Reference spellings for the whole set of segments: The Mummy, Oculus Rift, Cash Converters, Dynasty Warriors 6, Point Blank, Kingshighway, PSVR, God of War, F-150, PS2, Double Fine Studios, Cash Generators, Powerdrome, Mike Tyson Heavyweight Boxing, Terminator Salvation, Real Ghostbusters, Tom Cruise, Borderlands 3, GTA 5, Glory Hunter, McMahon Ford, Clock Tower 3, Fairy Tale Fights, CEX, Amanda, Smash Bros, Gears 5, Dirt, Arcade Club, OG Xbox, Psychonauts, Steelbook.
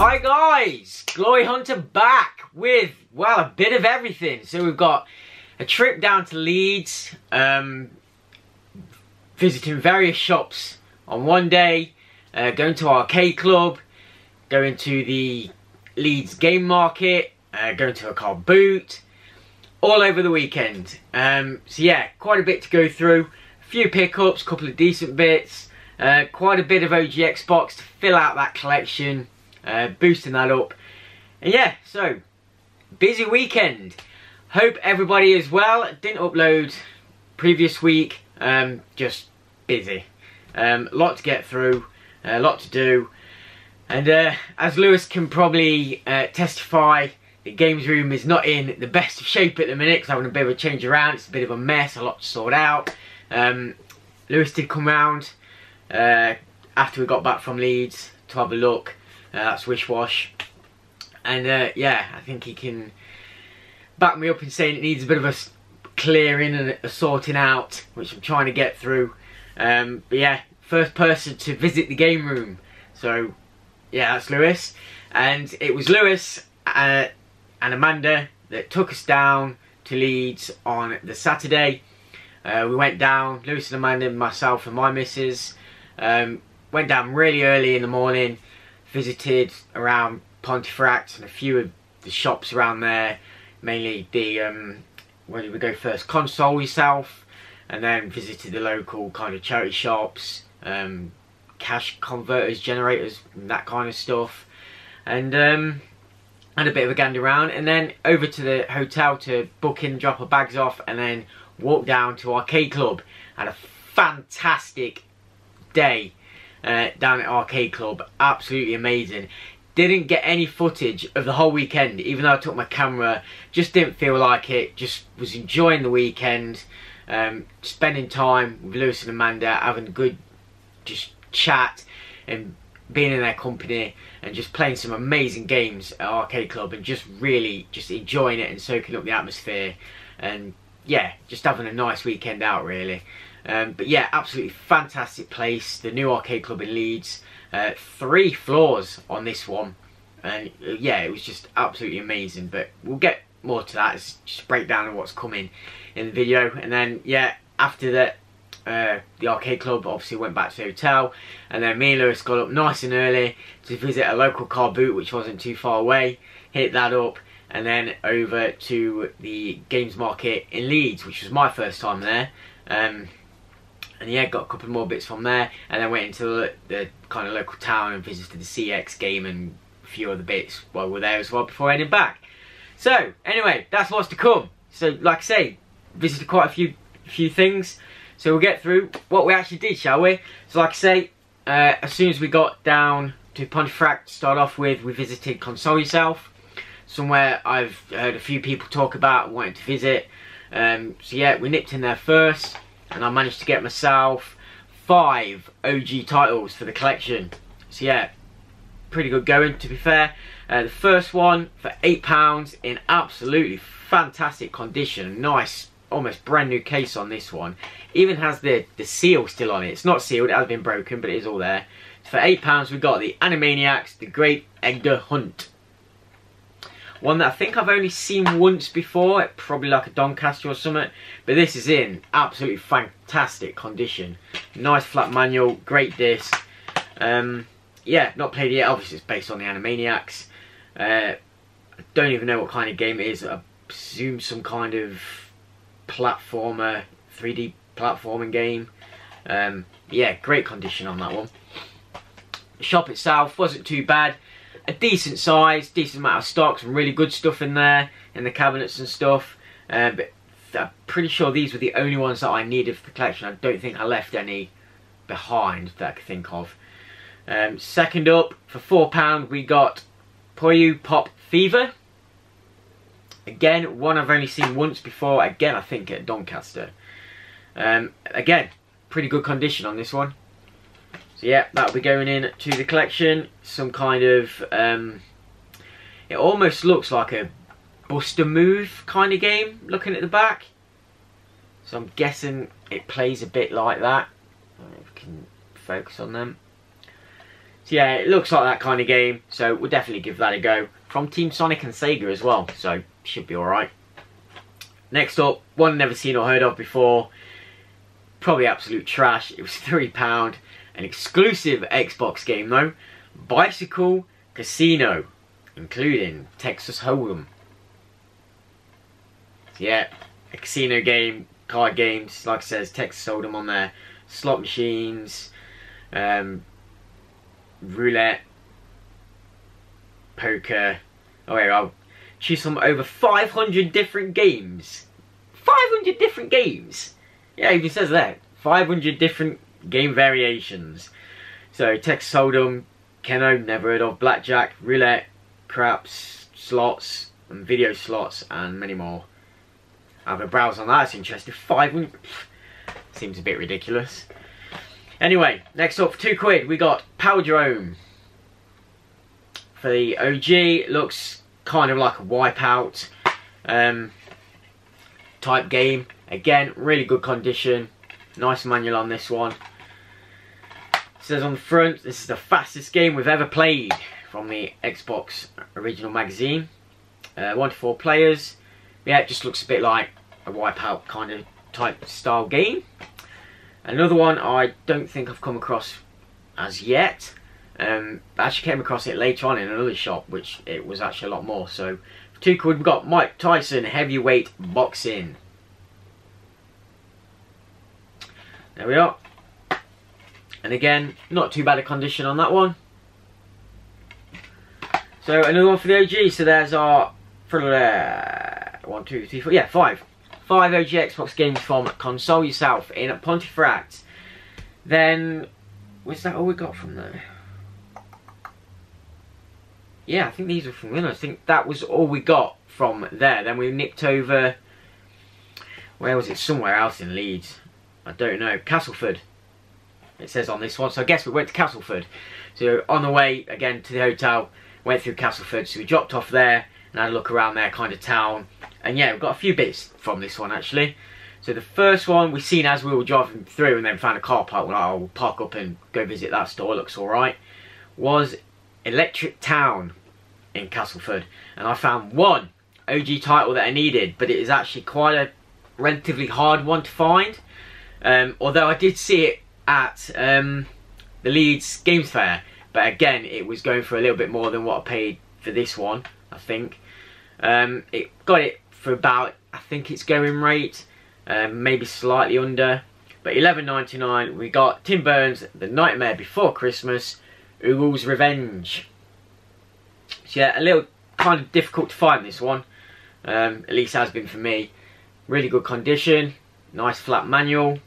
Hi guys, Glory Hunter back with, well, a bit of everything. So we've got a trip down to Leeds, visiting various shops on one day, going to Arcade Club, going to the Leeds game market, going to a car boot, all over the weekend. So yeah, quite a bit to go through, a few pickups, a couple of decent bits, quite a bit of OG Xbox to fill out that collection. Boosting that up, and yeah, so busy weekend. Hope everybody is well. Didn't upload previous week, just busy, a lot to get through, a lot to do, and as Lewis can probably testify, the games room is not in the best of shape at the minute. It's having a bit of a change around. It's a bit of a mess, a lot to sort out. Lewis did come round after we got back from Leeds to have a look. That's Wishwash, and yeah, I think he can back me up in saying it needs a bit of a clearing and a sorting out, which I'm trying to get through. But yeah, first person to visit the game room, so yeah, that's Lewis, and it was Lewis and Amanda that took us down to Leeds on the Saturday. We went down, Lewis and Amanda, myself and my missus, went down really early in the morning. Visited around Pontefract and a few of the shops around there, mainly the, where did we go first? Console Yourself, and then visited the local kind of charity shops, cash converters, generators, and that kind of stuff, and had a bit of a gander around, and then over to the hotel to book in, drop our bags off, and then walk down to Arcade Club. Had a fantastic day. Down at Arcade Club, absolutely amazing. Didn't get any footage of the whole weekend, even though I took my camera. Just didn't feel like it. Just was enjoying the weekend, spending time with Lewis and Amanda, having a good just chat and being in their company, and just playing some amazing games at Arcade Club, and just really just enjoying it and soaking up the atmosphere, and yeah, just having a nice weekend out really. But yeah, absolutely fantastic place, the new Arcade Club in Leeds. 3 floors on this one, and yeah, it was just absolutely amazing, but we'll get more to that. It's just a breakdown of what's coming in the video. And then yeah, after that, the Arcade Club, obviously went back to the hotel, and then me and Lewis got up nice and early to visit a local car boot which wasn't too far away, hit that up, and then over to the games market in Leeds, which was my first time there. And yeah, got a couple more bits from there, and then went into the kind of local town and visited the CEX game and a few other bits while we're there as well before heading back. So anyway, that's what's to come. So like I say, visited quite a few things. So we'll get through what we actually did, shall we? So like I say, as soon as we got down to Pontefract, to start off with, we visited Console Yourself, somewhere I've heard a few people talk about wanting to visit. So yeah, we nipped in there first, and I managed to get myself 5 OG titles for the collection. So yeah, pretty good going to be fair. The first one for £8 in absolutely fantastic condition. Nice, almost brand new case on this one. Even has the seal still on it. It's not sealed, it has been broken, but it is all there. So for £8 we got the Animaniacs the Great Edgar Hunt. One that I think I've only seen once before, probably like a Doncaster or something, but this is in absolutely fantastic condition. Nice flat manual, great disc. Yeah, not played yet, obviously it's based on the Animaniacs. I don't even know what kind of game it is. I presume some kind of platformer, 3D platforming game. Yeah, great condition on that one. The shop itself wasn't too bad. A decent size, decent amount of stock, some really good stuff in there, in the cabinets and stuff. But I'm pretty sure these were the only ones that I needed for the collection. I don't think I left any behind that I could think of. Second up, for £4 we got Puyo Pop Fever. Again, one I've only seen once before, again I think at Doncaster. Again, pretty good condition on this one. So yeah, that'll be going in to the collection. Some kind of, it almost looks like a Buster Move kind of game, looking at the back. So I'm guessing it plays a bit like that. I don't know if we can focus on them. So yeah, it looks like that kind of game, so we'll definitely give that a go. From Team Sonic and Sega as well, so should be alright. Next up, one never seen or heard of before, probably absolute trash. It was £3, an exclusive Xbox game though, Bicycle Casino, including Texas Hold'em. Yeah, a casino game, card games, like I says, Texas Hold'em on there, slot machines, roulette, poker. Oh wait, I'll choose from over 500 different games. 500 different games! Yeah, it even says that. 500 different game variations. So, Texas Hold'em, Keno, never heard of, blackjack, roulette, craps, slots, and video slots, and many more. I have a browse on that, it's interesting. 500... seems a bit ridiculous. Anyway, next up for £2 we got Powerdrome. For the OG, looks kind of like a Wipeout type game. Again, really good condition. Nice manual on this one. It says on the front, this is the fastest game we've ever played, from the Xbox original magazine. 1 to 4 players. Yeah, it just looks a bit like a Wipeout kind of type style game. Another one I don't think I've come across as yet. I actually came across it later on in another shop, which it was actually a lot more. So for £2 we've got Mike Tyson Heavyweight Boxing. There we are. And again, not too bad a condition on that one. So another one for the OG. So there's our 1, 2, 3, 4, yeah, 5 OG Xbox games from Console Yourself in Pontefract. Then, was that all we got from there? Yeah, I think these were from Windows. I think that was all we got from there. Then we nipped over, where was it? Somewhere else in Leeds. I don't know. Castleford, it says on this one. So I guess we went to Castleford. So on the way, again, to the hotel, went through Castleford. So we dropped off there and had a look around their kind of town. And yeah, we've got a few bits from this one actually. So the first one we seen as we were driving through, and then found a car park. We're like, I'll park up and go visit that store, looks alright. Was Electric Town in Castleford. And I found one OG title that I needed, but it is actually quite a relatively hard one to find. Although I did see it at the Leeds Games Fair. But again, it was going for a little bit more than what I paid for this one, I think. It got it for about, I think it's going rate, maybe slightly under, but £11.99. We got Tim Burton's The Nightmare Before Christmas Oogie's Revenge. So yeah, a little kind of difficult to find this one, at least has been for me. Really good condition, nice flat manual,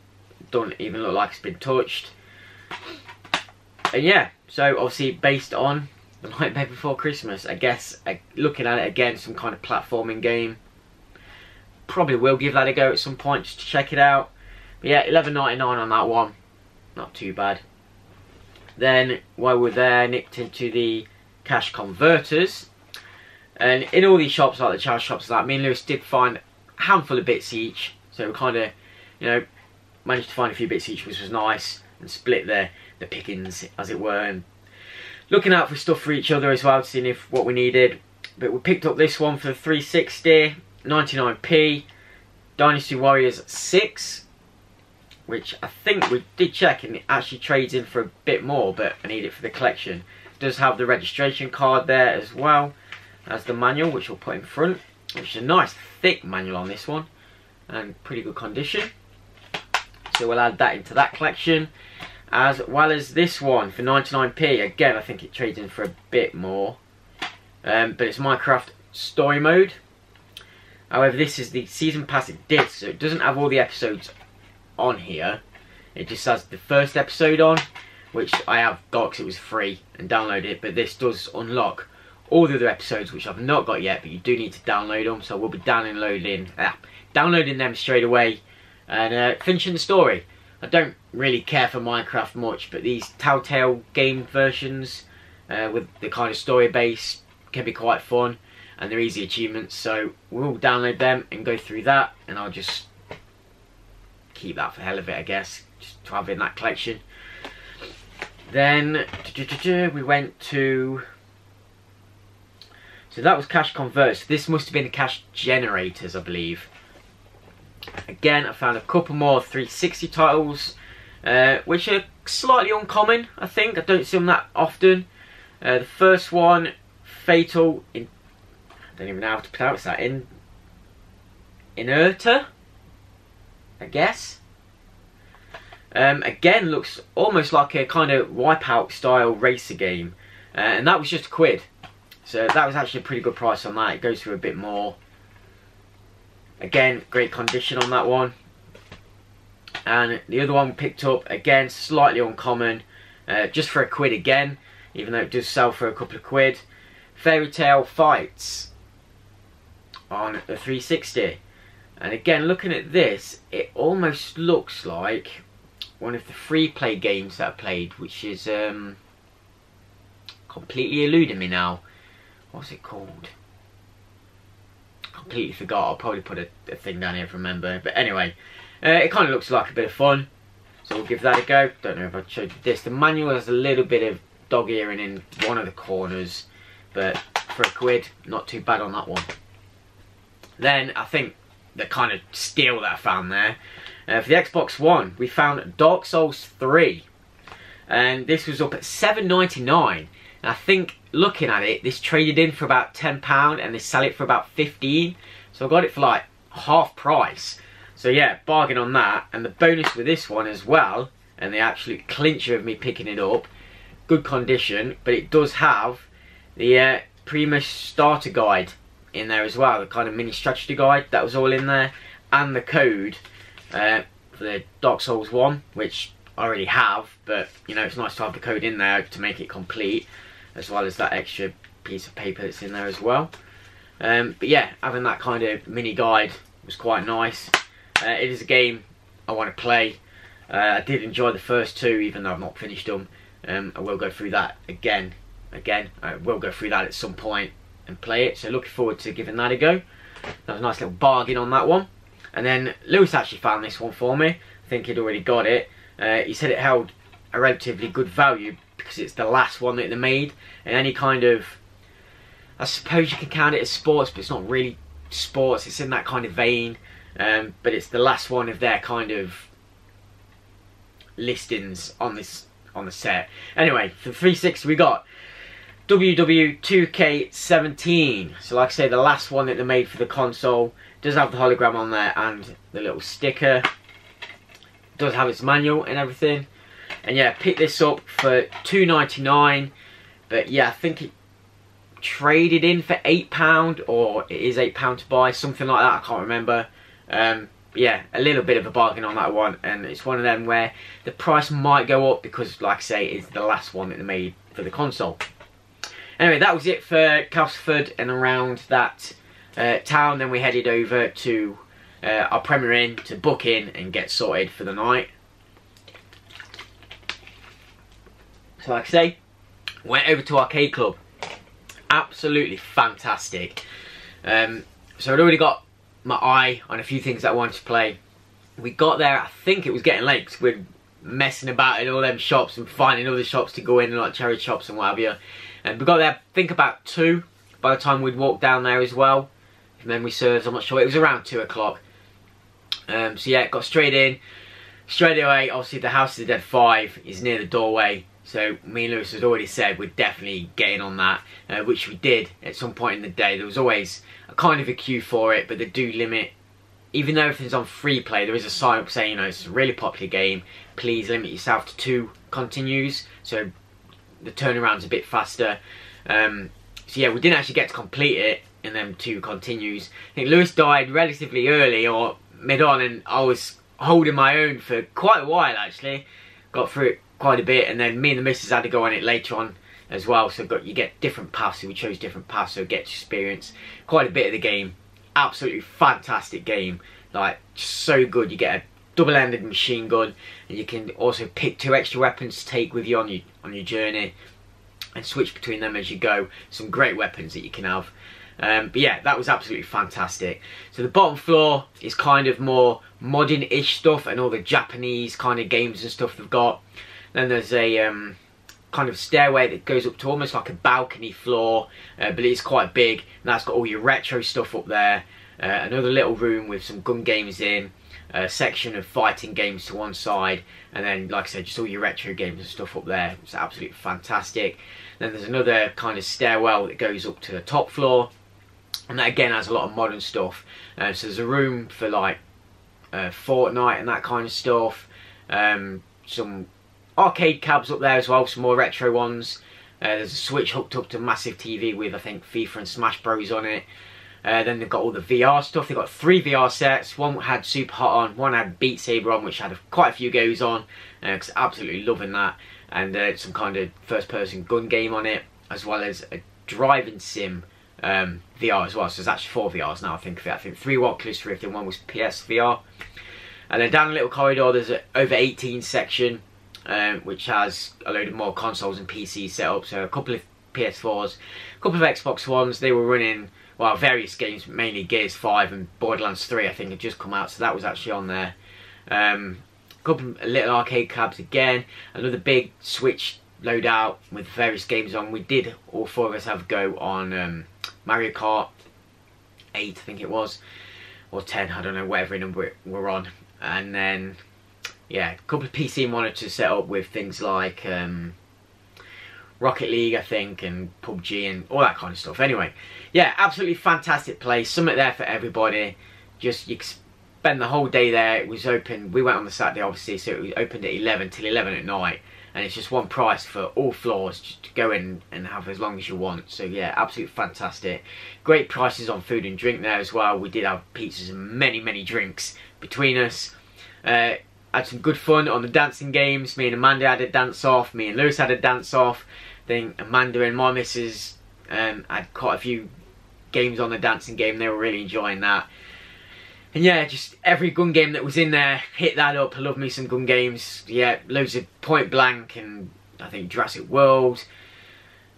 don't even look like it's been touched. And yeah, so obviously based on The Nightmare Before Christmas, I guess, looking at it again, some kind of platforming game. Probably will give that a go at some point just to check it out. But yeah, £11.99 on that one. Not too bad. Then, while we're there, nipped into the cash converters. And in all these shops, like the charity shops and that, me and Lewis did find a handful of bits each. So we kind of, you know, managed to find a few bits each, which was nice. And split the pickings, as it were. And looking out for stuff for each other as well, seeing if what we needed. But we picked up this one for 360, 99p, Dynasty Warriors 6, which I think we did check, and it actually trades in for a bit more, but I need it for the collection. It does have the registration card there as well as the manual, which we'll put in front, which is a nice thick manual on this one and pretty good condition. So we'll add that into that collection. As well as this one for 99p. Again, I think it trades in for a bit more. But it's Minecraft Story Mode. However, this is the season pass it did, so it doesn't have all the episodes on here. It just has the first episode on, which I have got because it was free and downloaded it. But this does unlock all the other episodes, which I've not got yet, but you do need to download them. So we'll be downloading them straight away and finishing the story. I don't really care for Minecraft much, but these Telltale game versions with the kind of story base can be quite fun, and they're easy achievements, so we'll download them and go through that, and I'll just keep that for hell of it, I guess, just to have in that collection. Then we went to... So that was cash converts. This must have been the cash generators, I believe. Again, I found a couple more 360 titles, which are slightly uncommon, I think. I don't see them that often. The first one, Fatal... I don't even know how to pronounce that. Inerta? I guess. Again, looks almost like a kind of Wipeout style racer game. And that was just £1. So that was actually a pretty good price on that. It goes for a bit more. Again, great condition on that one. And the other one we picked up, again, slightly uncommon. Just for £1 again, even though it does sell for a couple of quid. Fairy Tale Fights on the 360. And again, looking at this, it almost looks like one of the free play games that I played, which is completely eluding me now. What's it called? Completely forgot. I'll probably put a thing down here if I remember. But anyway, it kind of looks like a bit of fun, so we'll give that a go. Don't know if I showed this. The manual has a little bit of dog earing in one of the corners, but for £1, not too bad on that one. Then I think the kind of steal that I found there. For the Xbox One, we found Dark Souls 3. And this was up at $7.99. And I think, looking at it, this traded in for about £10 and they sell it for about £15. So I got it for like half price. So yeah, bargain on that. And the bonus with this one as well, and the absolute clincher of me picking it up, good condition, but it does have the Primus starter guide in there as well, the kind of mini strategy guide, that was all in there, and the code for the Dark Souls 1, which I already have, but you know, it's nice to have the code in there to make it complete, as well as that extra piece of paper that's in there as well. But yeah, having that kind of mini guide was quite nice. It is a game I want to play. I did enjoy the first two, even though I've not finished them. I will go through that again. I will go through that at some point and play it, so looking forward to giving that a go. That was a nice little bargain on that one. And then Lewis actually found this one for me. I think he'd already got it. He said it held a relatively good value because it's the last one that they made, and any kind of, I suppose you can count it as sports, but it's not really sports, it's in that kind of vein, but it's the last one of their kind of listings on this, on the set. Anyway, for 360 we got WWE 2K17. So like I say, the last one that they made for the console. Does have the hologram on there and the little sticker. Does have its manual and everything. And yeah, picked this up for $2.99. But yeah, I think it traded in for £8, or it is £8 to buy, something like that, I can't remember. Yeah, a little bit of a bargain on that one, and it's one of them where the price might go up because, like I say, it's the last one that they made for the console. Anyway, that was it for Castleford and around that town. Then we headed over to our Premier Inn to book in and get sorted for the night. So like I say, went over to Arcade Club. Absolutely fantastic. So I'd already got my eye on a few things that I wanted to play. We got there, I think it was getting late because we're messing about in all them shops and finding other shops to go in, like charity shops and what have you. And we got there, I think about 2, by the time we'd walked down there as well. If memory serves, I'm not sure, it was around 2 o'clock. So yeah, got straight in. Straight away, obviously the House of the Dead 5 is near the doorway. So me and Lewis had already said we're definitely getting on that. Which we did at some point in the day. There was always a kind of a queue for it, but they do limit. Even though everything's on free play, there is a sign up saying, you know, it's a really popular game. Please limit yourself to 2 continues. So the turnaround's a bit faster. So yeah, we didn't actually get to complete it, and then 2 continues. I think Lewis died relatively early or mid on, and I was holding my own for quite a while actually. Got through it quite a bit, and then me and the missus had to go on it later on as well. So you get different paths, so we chose different paths, so get to experience quite a bit of the game. Absolutely fantastic game, like so good. You get a double-ended machine gun, and you can also pick 2 extra weapons to take with you on your journey and switch between them as you go. Some great weapons that you can have. But yeah, that was absolutely fantastic. So the bottom floor is kind of more modern-ish stuff and all the Japanese kind of games and stuff they've got. Then there's a kind of stairway that goes up to almost like a balcony floor, but it's quite big, and that's got all your retro stuff up there. Another little room with some gun games in, a section of fighting games to one side, and then, like I said, just all your retro games and stuff up there. It's absolutely fantastic. Then there's another kind of stairwell that goes up to the top floor, and that again has a lot of modern stuff. So there's a room for like Fortnite and that kind of stuff, some arcade cabs up there as well, some more retro ones. There's a Switch hooked up to a massive TV with, I think, FIFA and Smash Bros on it. Then they've got all the VR stuff. They've got 3 VR sets. One had Super Hot on, one had Beat Saber on, which had quite a few goes on, because absolutely loving that. And some kind of first-person gun game on it, as well as a driving sim VR as well. So there's actually 4 VRs now, I think of it. I think 3 were Oculus Rift and 1 was PSVR. And then down the little corridor, there's an over 18 section, which has a load of more consoles and PCs set up. So a couple of PS4s, a couple of Xbox Ones. They were running, well, various games, mainly Gears 5 and Borderlands 3, I think, had just come out. So that was actually on there. A couple of little arcade cabs again. Another big Switch loadout with various games on. We did, all 4 of us, have a go on Mario Kart 8, I think it was, or 10, I don't know, whatever number we're on. And then, yeah, a couple of PC monitors set up with things like Rocket League, I think, and PUBG and all that kind of stuff. Anyway, yeah, absolutely fantastic place. Something there for everybody. Just, you spend the whole day there. It was open, we went on the Saturday obviously, so it was opened at 11 till 11 at night. And it's just one price for all floors, just to go in and have as long as you want. So yeah, absolutely fantastic. Great prices on food and drink there as well. We did have pizzas and many, many drinks between us. Had some good fun on the dancing games. Me and Amanda had a dance off. Me and Lewis had a dance off. Then Amanda and my missus had quite a few games on the dancing game. They were really enjoying that. And yeah, just every gun game that was in there, hit that up. I love me some gun games. Yeah, loads of Point Blank and I think Jurassic World.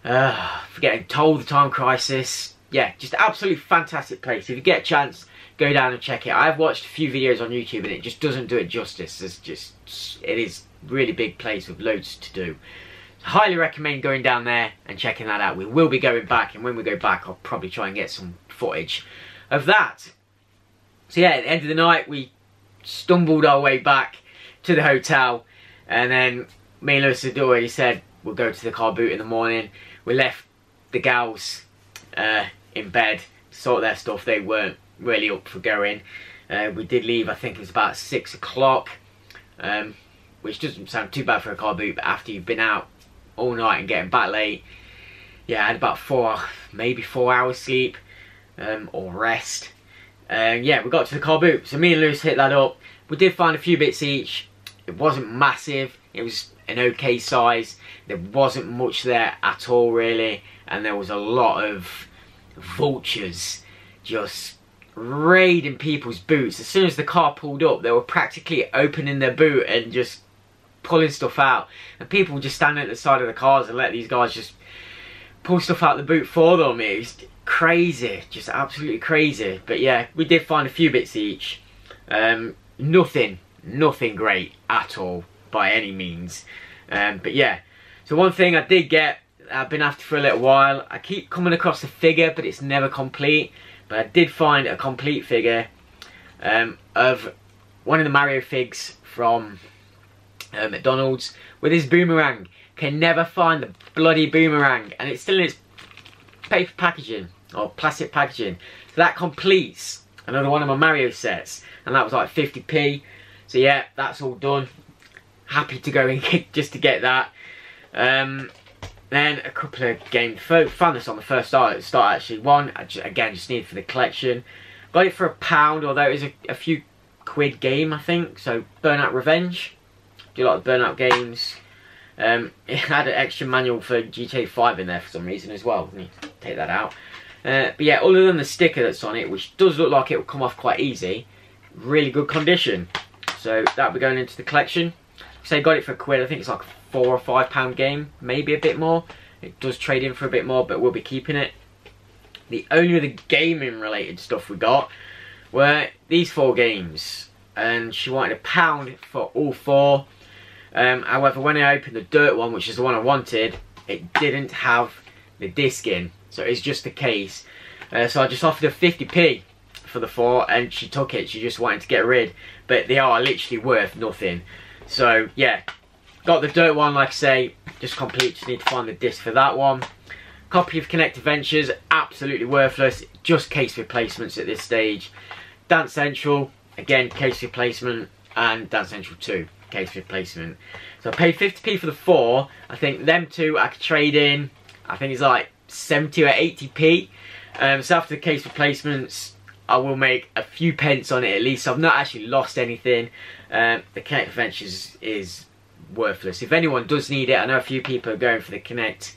Forgetting Toll the Time Crisis. Yeah, just absolutely fantastic place. If you get a chance, go down and check it. I've watched a few videos on YouTube and it just doesn't do it justice. It's just, it is a really big place with loads to do. So highly recommend going down there and checking that out. We will be going back, and when we go back, I'll probably try and get some footage of that. So yeah, at the end of the night, we stumbled our way back to the hotel, and then me and Lewis had already said we'll go to the car boot in the morning. We left the gals in bed to sort their stuff. They weren't really up for going. We did leave, I think it was about 6 o'clock, which doesn't sound too bad for a car boot, but after you've been out all night and getting back late, yeah, I had about maybe four hours sleep or rest. Yeah, we got to the car boot, so me and Lewis hit that up. We did find a few bits each. It wasn't massive, it was an okay size. There wasn't much there at all really, and there was a lot of vultures just raiding people's boots. As soon as the car pulled up, they were practically opening their boot and just pulling stuff out, and people just standing at the side of the cars and let these guys just pull stuff out the boot for them. It was crazy, just absolutely crazy. But yeah, we did find a few bits each. Nothing great at all by any means, but yeah. So one thing I did get, I've been after for a little while, I keep coming across the figure but it's never complete. But I did find a complete figure of one of the Mario figs from McDonald's with his boomerang. Can never find the bloody boomerang, and it's still in its paper packaging or plastic packaging. So that completes another one of my Mario sets, and that was like 50p. So yeah, that's all done. Happy to go in just to get that. Then a couple of games. Found this on the first start actually. One, again, just needed for the collection. Got it for £1, although it was a few quid game, I think. So, Burnout Revenge. Do a lot of Burnout games. It had an extra manual for GTA 5 in there for some reason as well. Need to take that out. But yeah, other than the sticker that's on it, which does look like it will come off quite easy, really good condition. So, that'll be going into the collection. So, got it for £1. I think it's like £4 or £5 game, maybe a bit more. It does trade in for a bit more, but we'll be keeping it. The only other gaming related stuff we got were these 4 games, and she wanted £1 for all 4. However, when I opened the Dirt one, which is the one I wanted, it didn't have the disc in, so it's just the case. So I just offered her 50p for the four, and she took it. She just wanted to get rid, but they are literally worth nothing. So yeah, got the Dirt one, like I say, just complete. Just need to find the disc for that one. Copy of Connect Adventures, absolutely worthless, just case replacements at this stage. Dance Central, again, case replacement, and Dance Central 2, case replacement. So I paid 50p for the four. I think them two I could trade in. I think it's like 70 or 80p. So after the case replacements, I will make a few pence on it at least. So I've not actually lost anything. The Connect Adventures is worthless. If anyone does need it, I know a few people are going for the Connect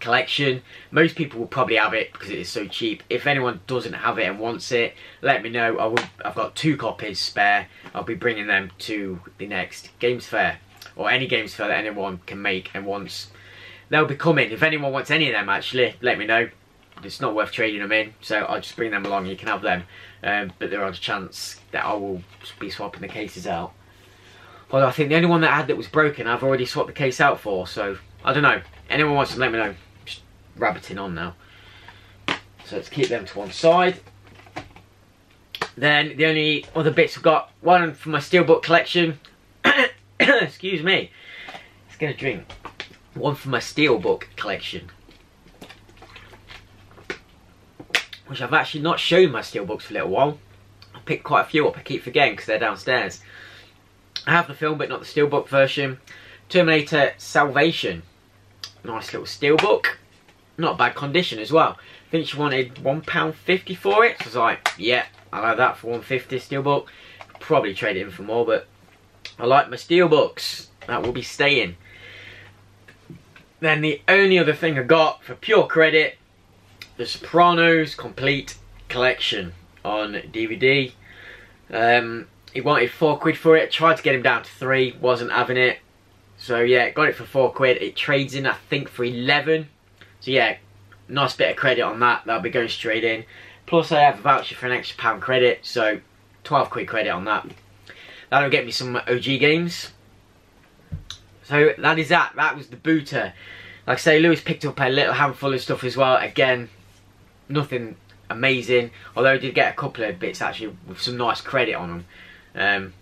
collection. Most people will probably have it because it is so cheap. If anyone doesn't have it and wants it, let me know. I've got two copies spare. I'll be bringing them to the next games fair, or any games fair that anyone can make and wants. They'll be coming. If anyone wants any of them, actually, let me know. It's not worth trading them in, so I'll just bring them along. You can have them, but there are a chance that I will be swapping the cases out. Although I think the only one that I had that was broken, I've already swapped the case out for, so I don't know. Anyone wants to let me know. I'm just rabbiting on now. So let's keep them to one side. Then the only other bits I've got, one for my Steelbook collection. Excuse me. Let's get a drink. One for my Steelbook collection, which I've actually not shown my Steelbooks for a little while. I picked quite a few up, I keep forgetting because they're downstairs. I have the film but not the Steelbook version. Terminator Salvation, nice little Steelbook, not bad condition as well. I think she wanted £1.50 for it, so I was like, yeah, I'll have that for £1.50 Steelbook. Probably trade it in for more, but I like my Steelbooks, that will be staying. Then the only other thing I got for pure credit, the Sopranos complete collection on DVD. He wanted £4 for it. I tried to get him down to 3, wasn't having it. So yeah, got it for £4. It trades in, I think, for 11. So yeah, nice bit of credit on that. That'll be going straight in. Plus I have a voucher for an extra pound credit, so £12 credit on that. That'll get me some OG games. So that is that. That was the booter. Like I say, Lewis picked up a little handful of stuff as well. Again, nothing amazing. Although I did get a couple of bits actually with some nice credit on them.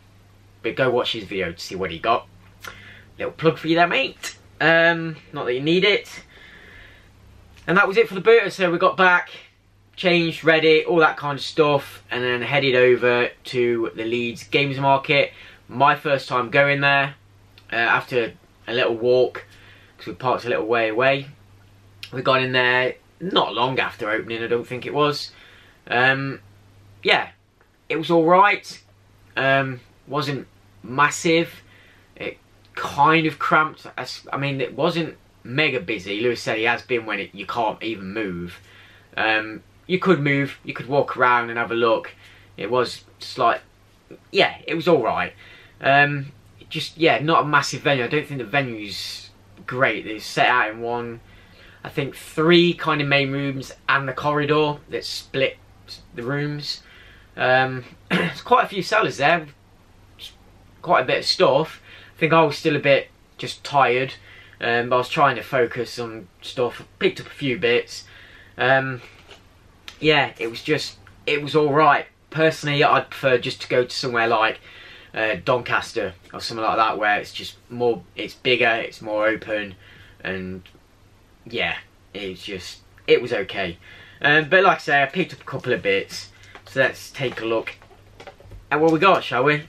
But go watch his video to see what he got. Little plug for you there, mate. Not that you need it. And that was it for the booter. So we got back, changed, read it, all that kind of stuff. And then headed over to the Leeds Games Market. My first time going there. After a little walk, because we parked a little way away, we got in there not long after opening, I don't think it was. Yeah, it was alright. Wasn't massive. It kind of cramped. I mean, it wasn't mega busy. Lewis said he has been when you can't even move. You could move, you could walk around and have a look. It was just like, yeah, it was alright. Just, yeah, not a massive venue. I don't think the venue's great. They set out in one, I think, 3 kind of main rooms and the corridor that split the rooms. There's quite a few sellers there, quite a bit of stuff. I think I was still a bit just tired, but I was trying to focus on stuff. I picked up a few bits. Yeah, it was just, it was all right. Personally, I'd prefer just to go to somewhere like Doncaster or something like that, where it's just more, it's bigger, it's more open, and yeah, it's just, it was okay. But like I say, I picked up a couple of bits, so let's take a look at what we got, shall we?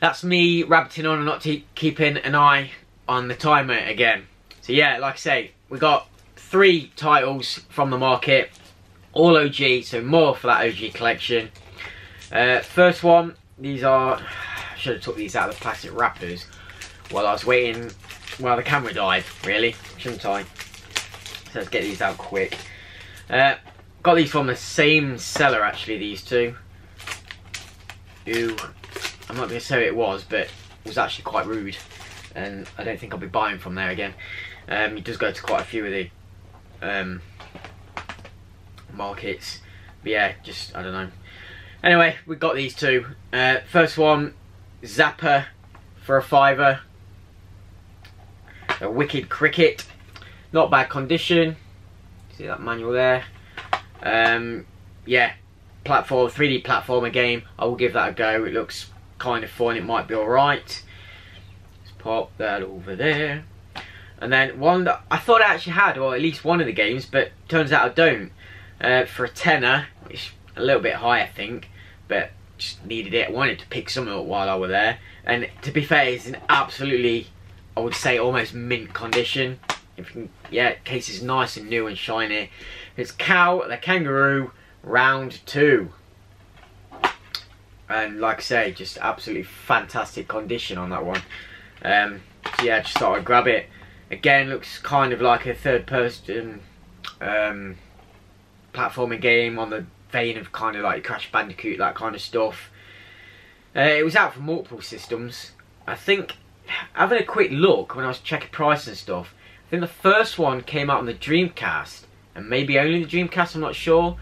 That's me rabbiting on and not keeping an eye on the timer again. So yeah, like I say, we got 3 titles from the market, all OG, so more for that OG collection. First one, these are, should have took these out of the plastic wrappers while I was waiting, while the camera died, really, shouldn't I? So let's get these out quick. Got these from the same seller, actually, these two, who I'm not going to say it was, but was actually quite rude, and I don't think I'll be buying from there again. He does go to quite a few of the markets, but yeah, just, I don't know. Anyway, we got these two. First one, Zappa for a fiver. A wicked cricket. Not bad condition. See that manual there? Yeah, platform, 3D platformer game. I will give that a go. It looks kind of fun. It might be alright. Let's pop that over there. And then one that I thought I actually had, or at least one of the games, but turns out I don't. For a tenner, which a little bit high I think, but just needed it. I wanted to pick something up while I were there. And to be fair, it's in absolutely, I would say, almost mint condition. If you can, yeah, case is nice and new and shiny. It's Cow the Kangaroo Round 2. And like I say, just absolutely fantastic condition on that one. So yeah, I just thought I'd grab it. Again, looks kind of like a third-person platforming game on the vein of kind of like Crash Bandicoot, that kind of stuff. It was out for multiple systems. I think, having a quick look when I was checking price and stuff, I think the first one came out on the Dreamcast, and maybe only the Dreamcast, I'm not sure.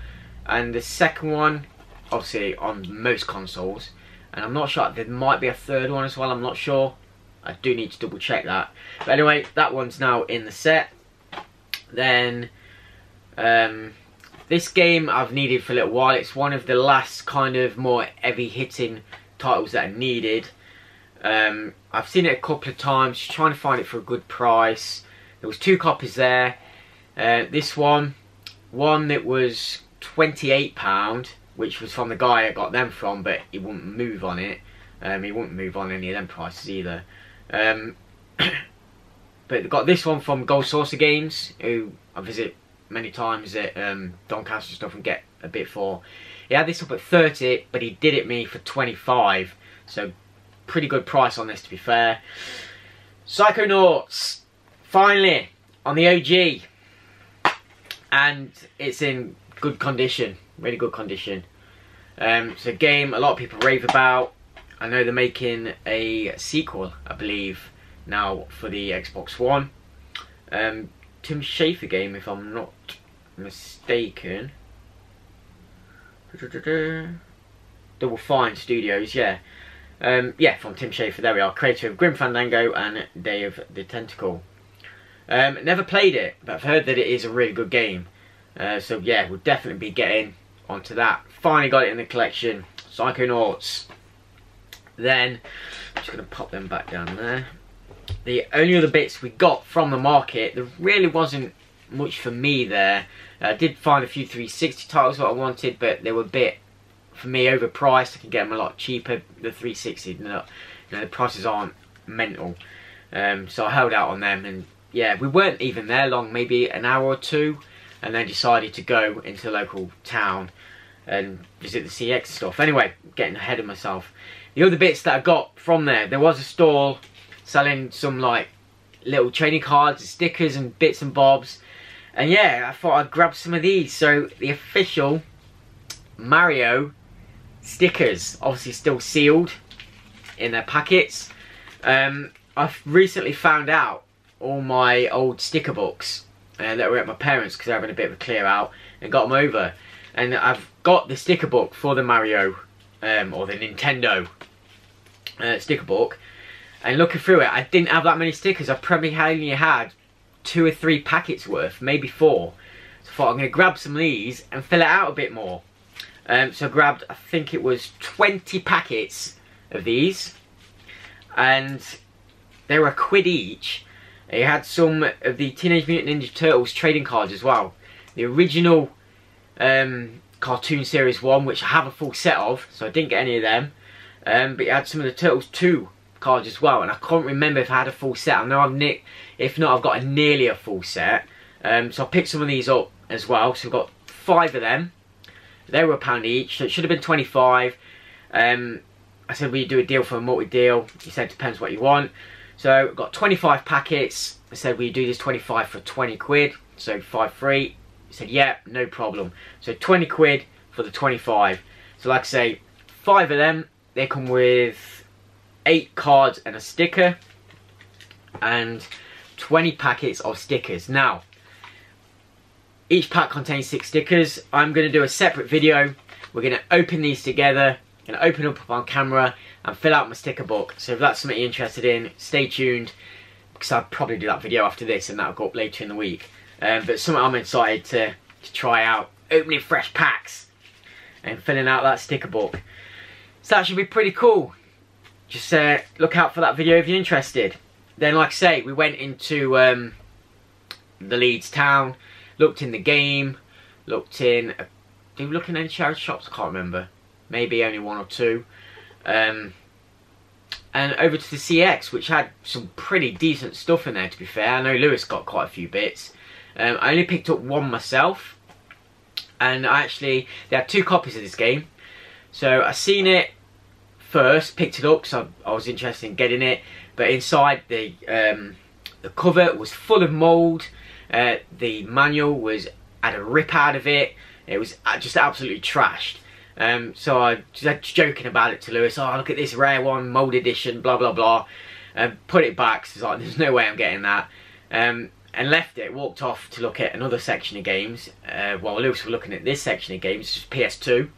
And the second one, obviously, on most consoles. And I'm not sure, there might be a third one as well, I'm not sure. I do need to double check that. But anyway, that one's now in the set. Then, this game I've needed for a little while. It's one of the last kind of more heavy hitting titles that I needed. I've seen it a couple of times, just trying to find it for a good price. There was two copies there. This one that was £28, which was from the guy I got them from, but he wouldn't move on it. He wouldn't move on any of them prices either. But got this one from Gold Saucer Games, who I visit many times at Doncaster and stuff and get a bit for. He had this up at 30, but he did it me for 25, so pretty good price on this to be fair. Psychonauts, finally on the OG, and it's in good condition, really good condition. It's a game a lot of people rave about. I know they're making a sequel, I believe, now for the Xbox One. Tim Schafer game, if I'm not mistaken. Double Fine Studios, yeah. Yeah, from Tim Schafer, there we are. Creator of Grim Fandango and Day of the Tentacle. Never played it, but I've heard that it is a really good game. So yeah, we'll definitely be getting onto that. Finally got it in the collection. Psychonauts. Then, I'm just going to pop them back down there. The only other bits we got from the market, there really wasn't much for me there. I did find a few 360 titles that I wanted, but they were a bit, for me, overpriced. I could get them a lot cheaper. The 360, the prices aren't mental. So I held out on them, and yeah, we weren't even there long, maybe an hour or two, and then decided to go into the local town and visit the CEX stuff. Anyway, getting ahead of myself. The other bits that I got from there, there was a stall selling some like little trading cards and stickers and bits and bobs. And yeah, I thought I'd grab some of these. So the official Mario stickers, obviously still sealed in their packets. I've recently found out all my old sticker books that were at my parents because they're having a bit of a clear out, and got them over. And I've got the sticker book for the Mario or the Nintendo sticker book, and looking through it, I didn't have that many stickers. I probably only had 2 or 3 packets worth, maybe 4. So I thought I'm going to grab some of these and fill it out a bit more. So I grabbed, I think it was 20 packets of these, and they were £1 each. It had some of the Teenage Mutant Ninja Turtles trading cards as well. The original Cartoon Series 1, which I have a full set of, so I didn't get any of them. But it had some of the Turtles 2 cards as well, and I can't remember if I had a full set. I know I've if not, I've got nearly a full set. So I picked some of these up as well. So I've got 5 of them. They were £1 each, so it should have been 25. I said, will you do a deal for a multi-deal? He said, depends what you want. So I've got 25 packets. I said, will you do this 25 for 20 quid? So 5 free. He said, yeah, no problem. So 20 quid for the 25. So like I say, 5 of them. They come with 8 cards and a sticker. And 20 packets of stickers. Now, each pack contains 6 stickers. I'm going to do a separate video. We're going to open these together. going to open up on camera and fill out my sticker book. So if that's something you're interested in, stay tuned, because I'll probably do that video after this and that'll go up later in the week. But something I'm excited to try out, opening fresh packs and filling out that sticker book. So that should be pretty cool. Just look out for that video if you're interested. Then, like I say, we went into the Leeds town, looked in the game, looked in... Did we look in any charity shops? I can't remember. Maybe only one or two. And over to the CEX, which had some pretty decent stuff in there, to be fair. I know Lewis got quite a few bits. I only picked up one myself. And I actually... They had two copies of this game. So I seen it first, picked it up because I was interested in getting it. But inside, the cover was full of mould. The manual had a rip out of it. It was just absolutely trashed. So I was joking about it to Lewis. Oh, look at this rare one, mould edition, blah, blah, blah. Put it back, because like, there's no way I'm getting that. And left it, walked off to look at another section of games. While Lewis was looking at this section of games, just PS2.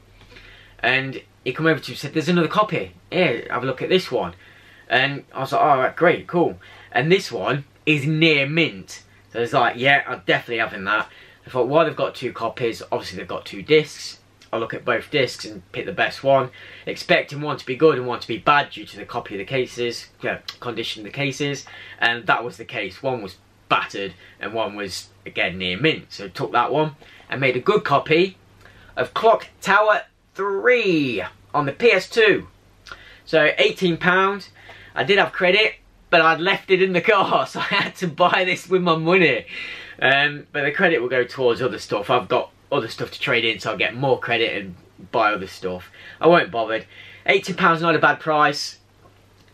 And he came over to me and said, there's another copy. Here, have a look at this one. And I was like, all right, great, cool. And this one is near mint. So I was like, yeah, I'm definitely having that. I thought, well, they've got two copies. Obviously, they've got two discs. I'll look at both discs and pick the best one. Expecting one to be good and one to be bad due to the copy of the cases, condition of the cases. And that was the case. One was battered and one was, again, near mint. So I took that one and made a good copy of Clock Tower 3 on the PS2. So £18. I did have credit, but I'd left it in the car, so I had to buy this with my money. But the credit will go towards other stuff. I've got other stuff to trade in, so I'll get more credit and buy other stuff. I won't bother. £18, not a bad price.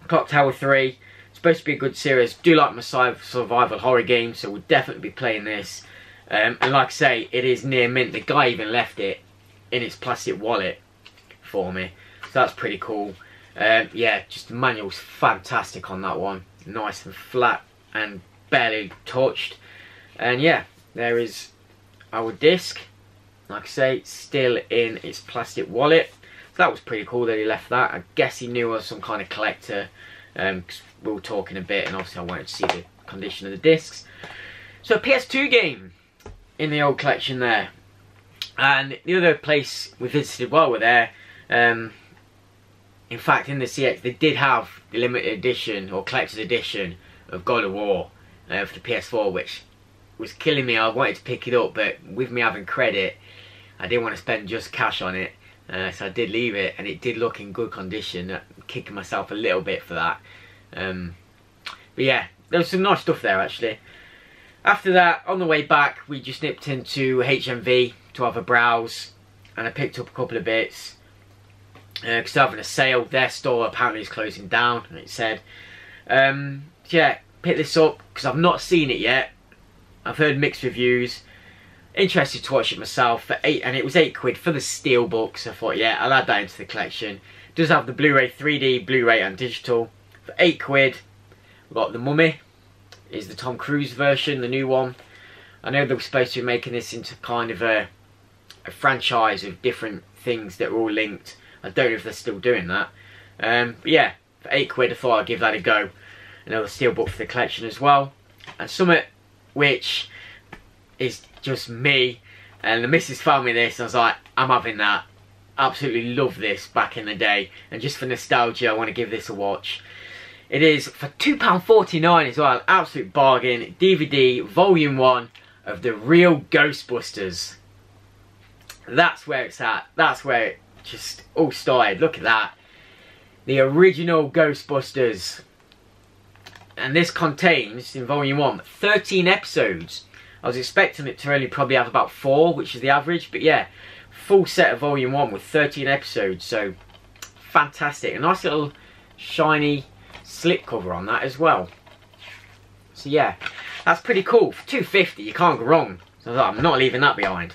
Clock Tower 3. It's supposed to be a good series. Do like my survival horror game, so we'll definitely be playing this. And like I say, it is near mint. The guy even left it in his plastic wallet for me, so that's pretty cool. Yeah, just the manual's fantastic on that one. Nice and flat and barely touched. And yeah, there is our disc. Like I say, still in its plastic wallet. So that was pretty cool that he left that. I guess he knew I was some kind of collector. Cause we were talking a bit, and obviously I wanted to see the condition of the discs. So a PS2 game in the old collection there. And the other place we visited while we're there... in fact, in the CX, they did have the limited edition or collector's edition of God of War for the PS4, which was killing me. I wanted to pick it up, but with me having credit, I didn't want to spend just cash on it. So I did leave it, and it did look in good condition. I'm kicking myself a little bit for that. But yeah, there was some nice stuff there, actually. After that, on the way back, we just nipped into HMV to have a browse, and I picked up a couple of bits. Because they're having a sale. Their store apparently is closing down, and it said. Yeah, pick this up, because I've not seen it yet. I've heard mixed reviews. Interested to watch it myself for £8, and it was £8 for the Steelbook, so I thought, yeah, I'll add that into the collection. It does have the Blu-ray 3D, Blu-ray and digital. For £8, we've got The Mummy. Is the Tom Cruise version, the new one. I know they were supposed to be making this into kind of a franchise of different things that were all linked. I don't know if they're still doing that. But yeah, for £8, I thought I'd give that a go. Another Steelbook for the collection as well. And something which is just me. And the missus found me this. I was like, I'm having that. Absolutely love this back in the day. And just for nostalgia, I want to give this a watch. It is for £2.49 as well. Absolute bargain. DVD Volume 1 of The Real Ghostbusters. That's where it's at. That's where it just all started. Look at that, the original Ghostbusters. And this contains, in volume 1, 13 episodes. I was expecting it to only probably have about 4, which is the average, but yeah, full set of volume 1 with 13 episodes, so fantastic. A nice little shiny slip cover on that as well, so yeah, that's pretty cool. For £2.50, you can't go wrong. So I thought, I'm not leaving that behind.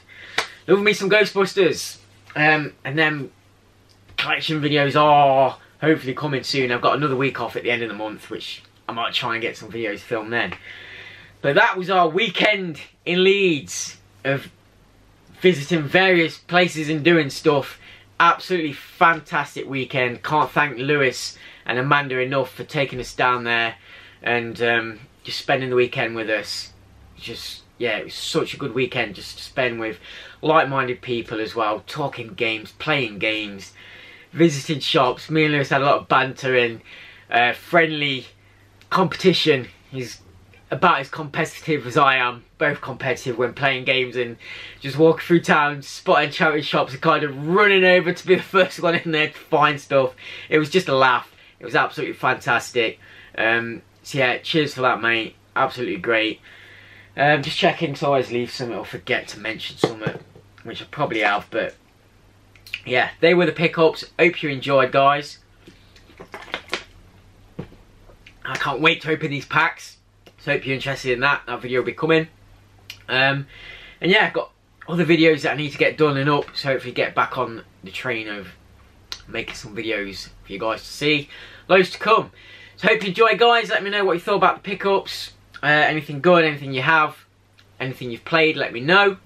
Love me some Ghostbusters. And then collection videos are hopefully coming soon. I've got another week off at the end of the month, which I might try and get some videos filmed then. But that was our weekend in Leeds of visiting various places and doing stuff. absolutely fantastic weekend. Can't thank Lewis and Amanda enough for taking us down there and just spending the weekend with us. Just, yeah, it was such a good weekend just to spend with like-minded people as well, talking games, playing games, visiting shops. Me and Lewis had a lot of banter and friendly competition. He's about as competitive as I am, both competitive when playing games, and just walking through town, spotting charity shops and kind of running over to be the first one in there to find stuff. It was just a laugh. It was absolutely fantastic. So yeah, cheers for that, mate. Absolutely great. Just checking to always leave something or forget to mention something, which I probably have, but yeah, they were the pickups. Hope you enjoyed, guys. I can't wait to open these packs. So hope you're interested in that. That video will be coming. And yeah, I've got other videos that I need to get done and up. So hopefully get back on the train of making some videos for you guys to see. Loads to come. So hope you enjoy, guys. Let me know what you thought about the pickups. Anything good, anything you have, anything you've played, let me know.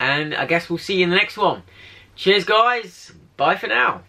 And I guess we'll see you in the next one. Cheers, guys. Bye for now.